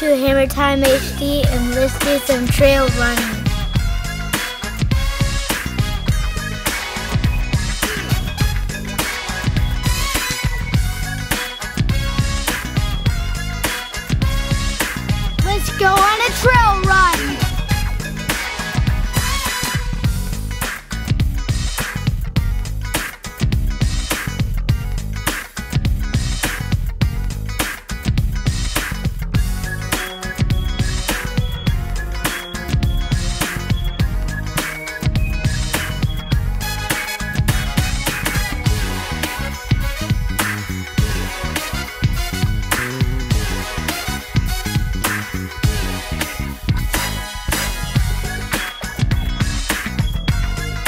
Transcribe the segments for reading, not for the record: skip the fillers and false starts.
to Hammer Time HD and let's do some trail running. Let's go on a trail run!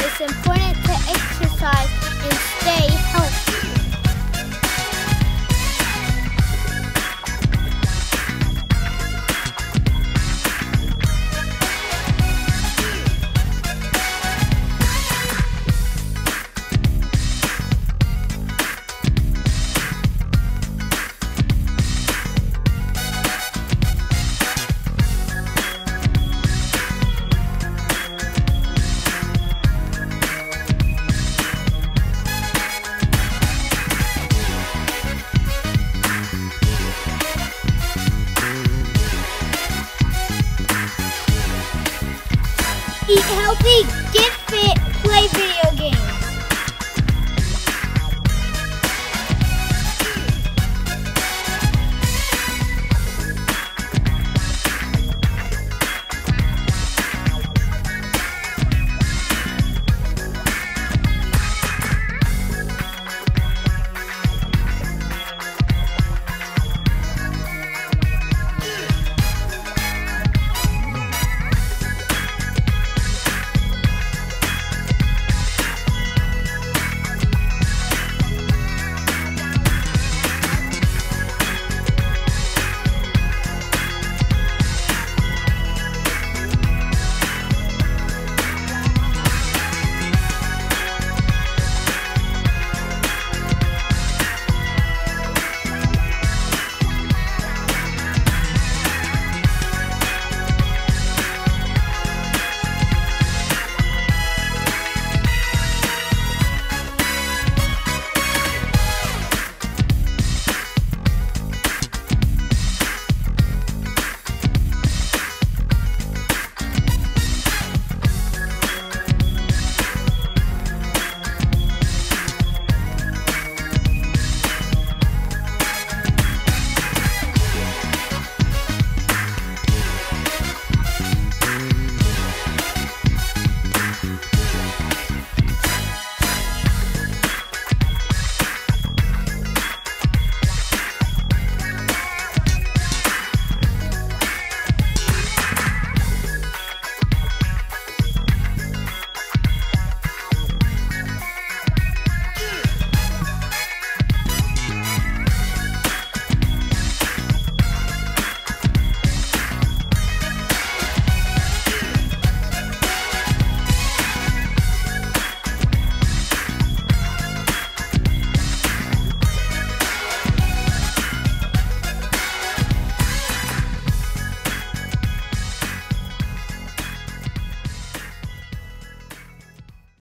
It's important to exercise and stay healthy. Eat healthy, get fit, play video games.